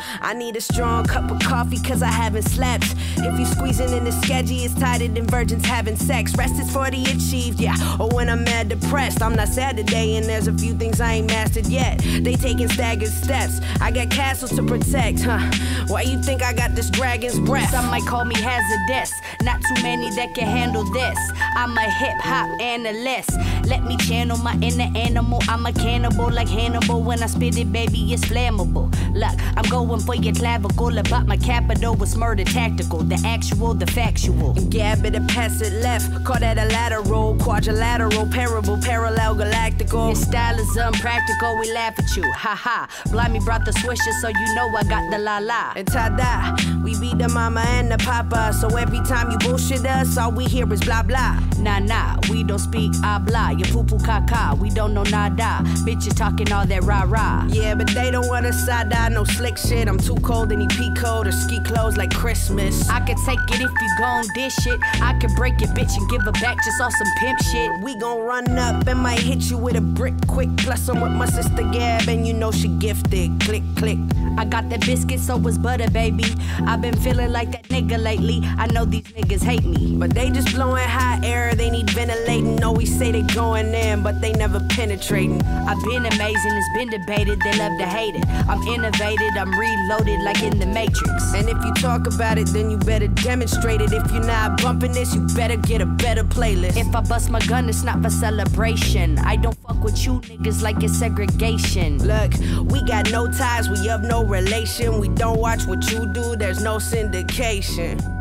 down. I need a strong cup of coffee cause I haven't slept. If you squeezing in the sketchy, it's tighter than virgins having sex. Rest is for the achieved, yeah, or when I'm mad depressed. I'm not sad today and there's a few things I ain't mastered yet. They taking staggered steps, I got castles to protect, huh? Why you think I got this dragon's breath? Some might call me hazardous, not too many that can handle this. I'm a hip-hop analyst, let me channel my inner animal. I'm a cannibal like Hannibal, when I spit it, baby, it's flammable. Look, I'm going for your clavicle, about my capital was murder tactical. The actual, the factual. Gab it, pass it left, call that a lateral, quadrilateral, parable, parallel, galactical. Your style is unpractical, we laugh at you, haha. Blimey brought the swisher, so you know I got the la-la. And ta-da, we be the mama and the papa, so every time you bullshit us, all we hear is blah-blah. Nah-nah, we don't speak habla, your poo-poo caca, we don't know nada. Bitches talking all that rah-rah. Yeah, but they don't want to side-eye, no slick shit. I'm too cold, any peacoat or ski clothes like Christmas. I can take it if you gon' dish it, I can break your bitch and give her back just on some pimp shit. We gon' run up and might hit you with a brick quick, plus I'm with my sister Gab and you know she gifted, click click. I got that biscuit, so it's butter, baby. I've been feeling like that nigga lately. I know these niggas hate me, but they just blowing hot air, they need ventilating. Always say they going in, but they never penetrating. I've been amazing, it's been debated, they love to hate it. I'm innovated, I'm reloaded like in the Matrix. And if you talk about it, then you better demonstrate it. If you're not bumping this, you better get a better playlist. If I bust my gun, it's not for celebration. I don't fuck with you niggas like it's segregation. Look, we got no ties, we have no relation. We don't watch what you do, there's no syndication.